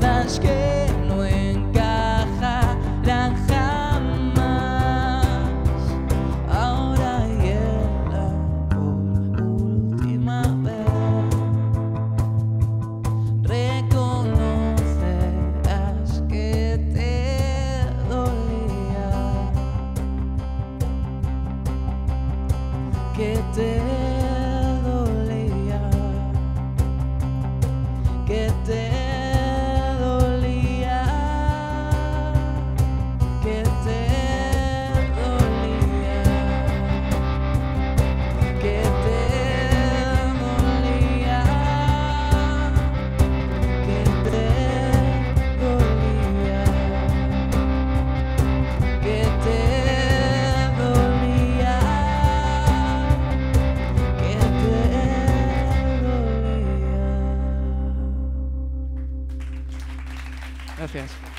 piezas que no encajarán jamás. Ahora hiela por última vez. Reconocerás que te dolía, que te dolía, que te gracias.